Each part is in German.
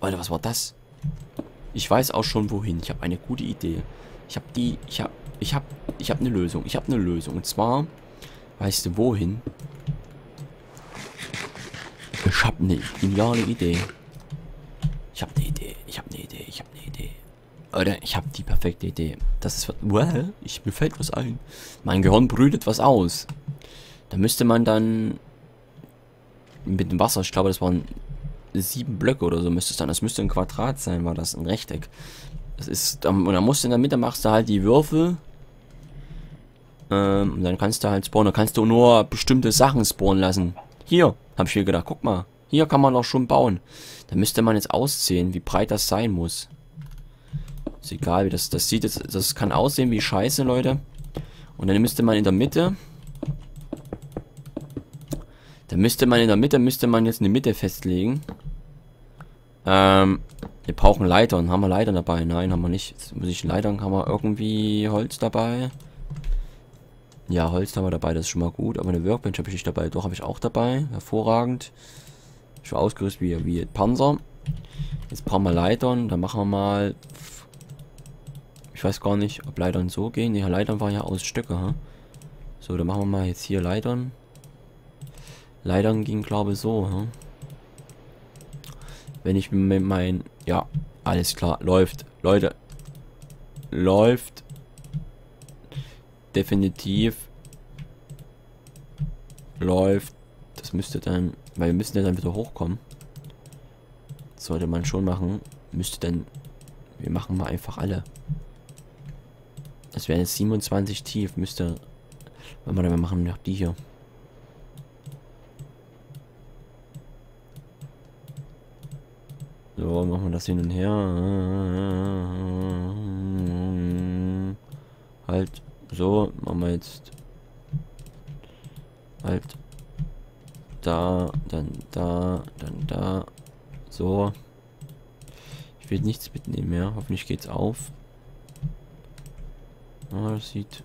Alter, was war das? Ich weiß auch schon wohin. Ich habe eine gute Idee. Ich habe eine Lösung. Ich habe eine Lösung. Und zwar, weißt du wohin? Ich habe eine geniale Idee. Ich habe eine Idee. Alter, ich habe die perfekte Idee. Das ist... Well, mir fällt was ein. Mein Gehirn brütet was aus. Da müsste man dann... Mit dem Wasser, ich glaube, das waren 7 Blöcke oder so müsste es dann. Das müsste ein Quadrat sein, war das ein Rechteck. Das ist... Und dann musst du in der Mitte, machst du halt die Würfel. Und dann kannst du halt spawnen. Da kannst du nur bestimmte Sachen spawnen lassen. Hier, habe ich mir gedacht, guck mal. Hier kann man doch schon bauen. Da müsste man jetzt auszählen, wie breit das sein muss. Ist egal, wie das sieht jetzt. Das kann aussehen wie Scheiße, Leute. Und dann müsste man in der Mitte... müsste man jetzt eine Mitte festlegen. Wir brauchen Leitern. Haben wir Leitern dabei? Nein, haben wir nicht. Jetzt muss ich Leitern, haben wir irgendwie Holz dabei? Ja, Holz haben wir dabei, das ist schon mal gut. Aber eine Workbench habe ich nicht dabei. Doch, habe ich auch dabei. Hervorragend. Ich war ausgerüstet wie Panzer. Jetzt brauchen wir Leitern. Dann machen wir mal... Ich weiß gar nicht, ob Leitern so gehen. Die Leitern waren ja aus Stöcke. Huh? So, dann machen wir mal jetzt hier Leitern. Leitern ging, glaube ich, so. Huh? Wenn ich mit meinen... Ja, alles klar. Läuft. Leute. Läuft. Definitiv läuft. Das müsste dann, weil wir müssen ja dann wieder hochkommen. Das sollte man schon machen. Müsste dann, wir machen mal einfach alle. Das wären jetzt 27 tief. Müsste, wenn wir dann machen, noch die hier. So, machen wir das hin und her. Halt. So, machen wir jetzt halt da, dann da, dann da. So. Ich will nichts mitnehmen mehr. Ja. Hoffentlich geht's auf. Ah, das sieht.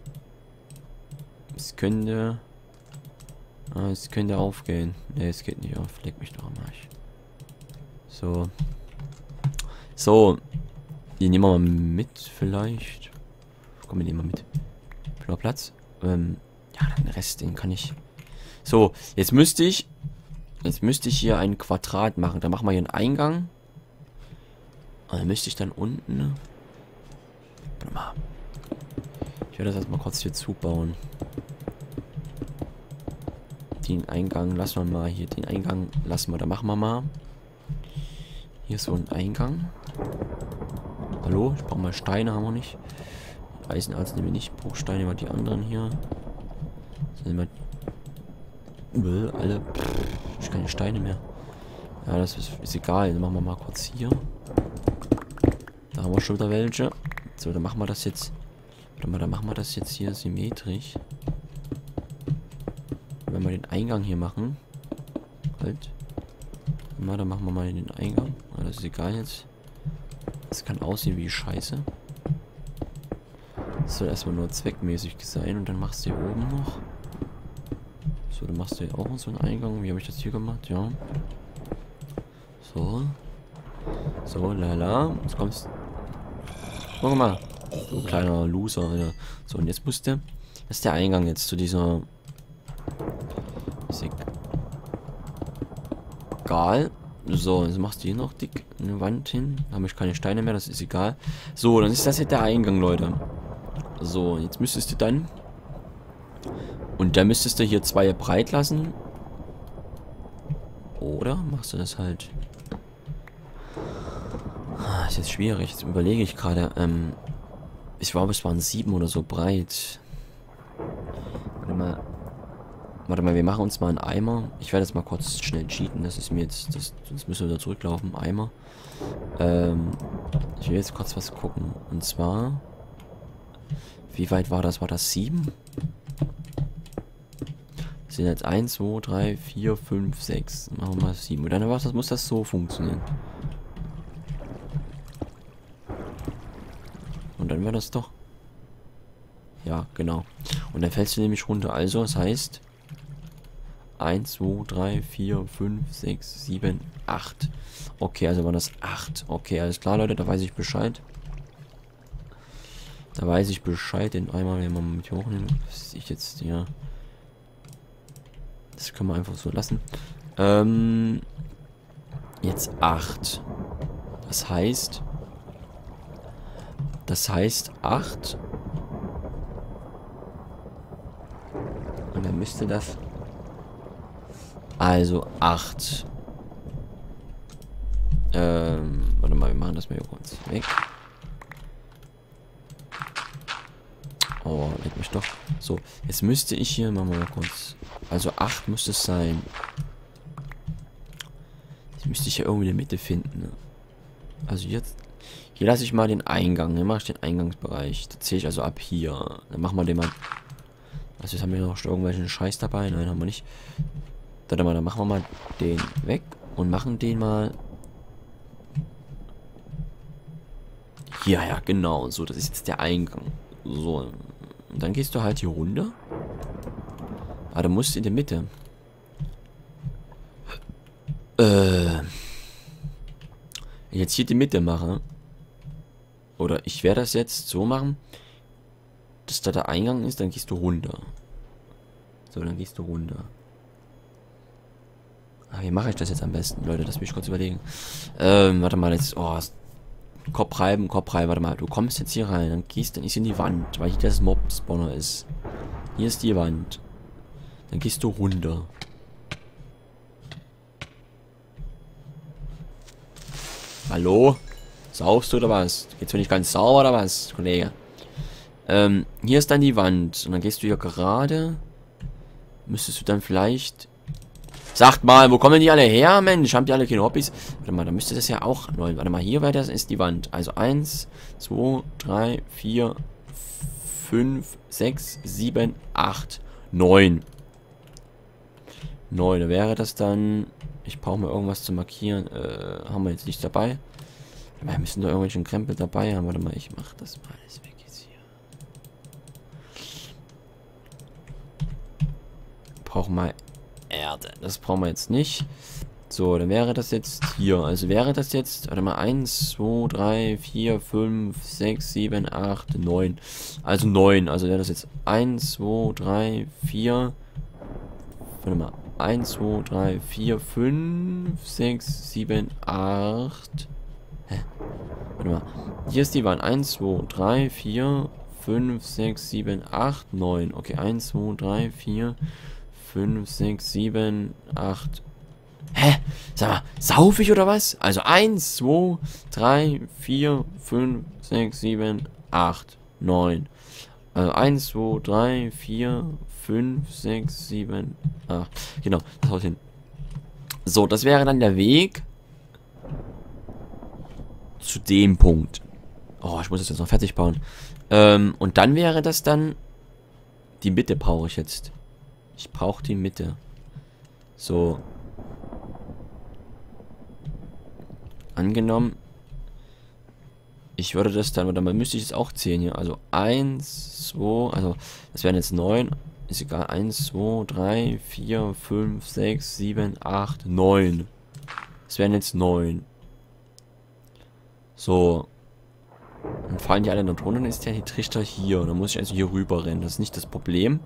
Es könnte aufgehen. Ne, es geht nicht auf. Leg mich doch am Arsch. So. So. Die nehmen wir mal mit, vielleicht. Komm, wir nehmen mal mit. Platz. Ja, den Rest, den kann ich... So, jetzt müsste ich hier ein Quadrat machen. Dann machen wir hier einen Eingang. Und dann müsste ich dann unten... Warte mal. Ich werde das erstmal kurz hier zubauen. Den Eingang lassen wir mal hier. Den Eingang lassen wir. Da machen wir mal. Hier ist so ein Eingang. Hallo? Ich brauche mal Steine, haben wir nicht. Eisenerz nehmen wir nicht, Bruchsteine nehmen wir die anderen hier. Sind wir alle. Pff, ich keine Steine mehr. Ja, das ist egal. Dann machen wir mal kurz hier. Da haben wir schon wieder welche. So, dann machen wir das jetzt. Warte mal, dann machen wir das jetzt hier symmetrisch. Wenn wir den Eingang hier machen. Halt. Mal, dann machen wir mal den Eingang. Ja, das ist egal jetzt. Das kann aussehen wie Scheiße. Das soll erstmal nur zweckmäßig sein und dann machst du hier oben noch. So, dann machst du hier auch noch so einen Eingang. Wie habe ich das hier gemacht? Ja. So. So, lala. Jetzt kommst du. Guck mal. Du kleiner Loser, Alter. So, und jetzt musst du. Das ist der Eingang jetzt zu dieser. Ist egal. So, jetzt machst du hier noch dick eine Wand hin. Da habe ich keine Steine mehr, das ist egal. So, dann ist das hier der Eingang, Leute. So, jetzt müsstest du dann... Und dann müsstest du hier 2 breit lassen. Oder machst du das halt... Das ist jetzt schwierig. Jetzt überlege ich gerade. Ich glaube, es waren 7 oder so breit. Warte mal. Wir machen uns mal einen Eimer. Ich werde jetzt mal kurz schnell cheaten. Das ist mir jetzt... Sonst müssen wir wieder zurücklaufen. Eimer. Ich will jetzt kurz was gucken. Und zwar... Wie weit war das? War das 7? Das sind jetzt 1, 2, 3, 4, 5, 6. Machen wir mal 7. Und dann muss das so funktionieren. Und dann wäre das doch... Ja, genau. Und dann fällst du nämlich runter. Also, das heißt... 1, 2, 3, 4, 5, 6, 7, 8. Okay, also waren das 8. Okay, alles klar, Leute, da weiß ich Bescheid. Da weiß ich Bescheid. Den einmal wenn man mit hochnehmen. Was ich jetzt ja. Das können wir einfach so lassen. Jetzt 8. Das heißt 8. Und dann müsste das. Also 8. Warte mal, wir machen das mal hier kurz weg. Oh, leck mich doch. So, jetzt müsste ich hier, machen wir mal kurz. Also 8 müsste es sein. Jetzt müsste ich ja irgendwie in der Mitte finden. Ne? Also jetzt. Hier lasse ich mal den Eingang. Hier mache ich den Eingangsbereich. Da zähle ich also ab hier. Dann machen wir den mal. Also jetzt haben wir noch irgendwelchen Scheiß dabei. Nein, haben wir nicht. Warte mal, dann machen wir mal den weg. Und machen den mal. Ja, ja, genau. So, das ist jetzt der Eingang. So. Und dann gehst du halt hier runter. Aber du musst in der Mitte. Ich jetzt hier die Mitte mache. Oder ich werde das jetzt so machen, dass da der Eingang ist, dann gehst du runter. So, dann gehst du runter. Ah, wie mache ich das jetzt am besten? Leute, lass mich kurz überlegen. Warte mal, jetzt. Oh, Kopf reiben, warte mal. Du kommst jetzt hier rein, dann gehst du nicht in die Wand, weil hier das Mob-Spawner ist. Hier ist die Wand. Dann gehst du runter. Hallo? Saufst du oder was? Geht's mir nicht ganz sauber oder was, Kollege? Hier ist dann die Wand. Und dann gehst du hier gerade. Müsstest du dann vielleicht... Sagt mal, wo kommen denn die alle her, Mensch? Haben die alle keine Hobbys? Warte mal, da müsste das ja auch... Warte mal, hier weiter ist die Wand. Also 1, 2, 3, 4, 5, 6, 7, 8, 9. 9, da wäre das dann... Ich brauche mal irgendwas zu markieren. Haben wir jetzt nichts dabei? Wir müssen da irgendwelchen Krempel dabei haben. Warte mal, ich mache das mal alles weg jetzt hier. Brauchen wir Erde. Das brauchen wir jetzt nicht. So, dann wäre das jetzt hier. Also wäre das jetzt, warte mal, 1, 2, 3, 4, 5, 6, 7, 8, 9. Also 9. Also wäre das jetzt 1, 2, 3, 4. Warte mal. 1, 2, 3, 4, 5, 6, 7, 8... Warte mal. Hier ist die Wand. 1, 2, 3, 4, 5, 6, 7, 8, 9. Okay, 1, 2, 3, 4, 5, 6, 7, 8. Hä? Sag mal, sauf ich oder was? Also 1, 2, 3, 4, 5, 6, 7, 8, 9. Also 1, 2, 3, 4, 5, 6, 7, 8. Genau, das haut hin. So, das wäre dann der Weg... zu dem Punkt. Oh, ich muss das jetzt noch fertig bauen. Und dann wäre das dann... Die Mitte brauche ich jetzt. Ich brauche die Mitte. So. Angenommen. Ich würde das dann... Oder man müsste ich jetzt auch zählen hier. Also 1, 2... Also, das wären jetzt 9. Ist egal. 1, 2, 3, 4, 5, 6, 7, 8, 9. Das wären jetzt 9. So. Dann fallen die alle da drunter, dann ist der Trichter hier. Dann muss ich also hier rüber rennen. Das ist nicht das Problem.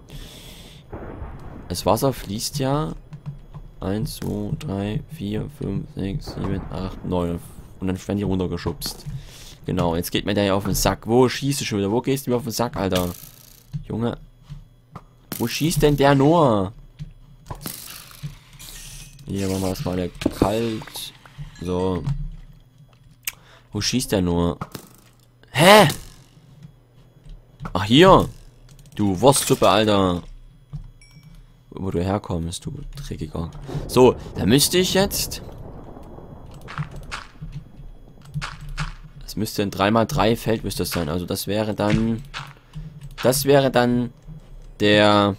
Das Wasser fließt ja. 1, 2, 3, 4, 5, 6, 7, 8, 9. Und dann werden die runtergeschubst. Genau, jetzt geht mir der hier auf den Sack. Wo schießt du schon wieder? Wo gehst du mir auf den Sack, Alter? Junge. Wo schießt denn der nur? Hier machen wir erstmal der kalt. So. Wo schießt der nur? Hä? Ach, hier. Du Wurstsuppe, Alter. Wo du herkommst, du Dreckiger. So, da müsste ich jetzt... Das müsste ein 3x3 Feld müsste das sein. Also das wäre dann... Das wäre dann der...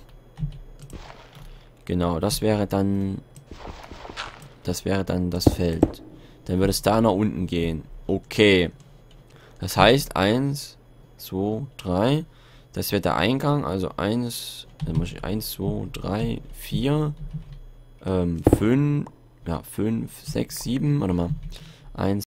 Genau, das wäre dann... Das wäre dann das Feld. Dann würde es da nach unten gehen. Okay. Das heißt 1, 2, 3. Das wird der Eingang. Also 1, 2, 3, 4, Föhn, ja, 5, 6, 7, warte mal, 1,